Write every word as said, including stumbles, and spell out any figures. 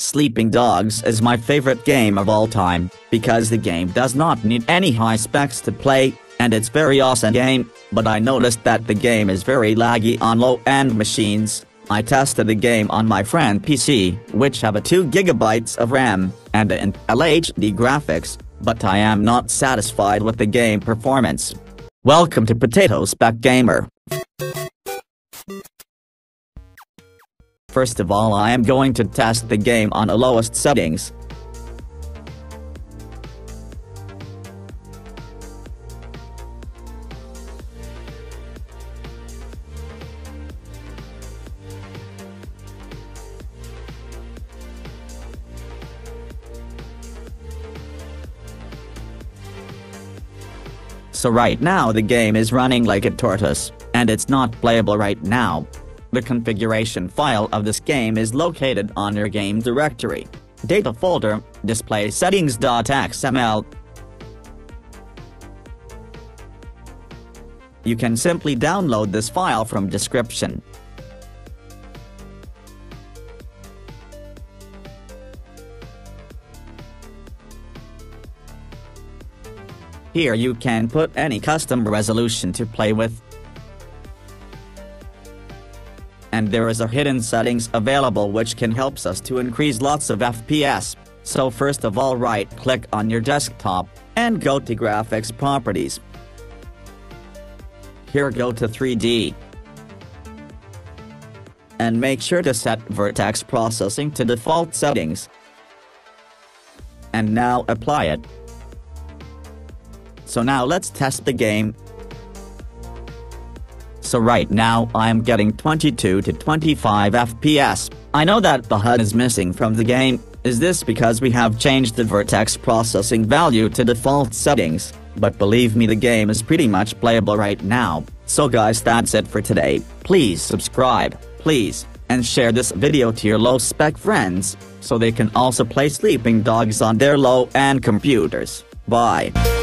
Sleeping Dogs is my favorite game of all time, because the game does not need any high specs to play, and it's very awesome game, but I noticed that the game is very laggy on low-end machines. I tested the game on my friend P C, which have a two gigabytes of RAM, and an L H D graphics, but I am not satisfied with the game performance. Welcome to Potato Spec Gamer. First of all, I am going to test the game on the lowest settings. So right now the game is running like a tortoise, and it's not playable right now. The configuration file of this game is located on your game directory, data folder, display settings dot x m l. You can simply download this file from description. Here you can put any custom resolution to play with. And there is a hidden settings available which can helps us to increase lots of F P S. So first of all, right click on your desktop and go to graphics properties. Here go to three D. And make sure to set vertex processing to default settings. And now apply it. So now let's test the game. So right now I am getting twenty-two to twenty-five F P S. I know that the H U D is missing from the game. Is this because we have changed the vertex processing value to default settings? But believe me, the game is pretty much playable right now. So guys, that's it for today. Please subscribe, please, and share this video to your low spec friends, so they can also play Sleeping Dogs on their low end computers. Bye.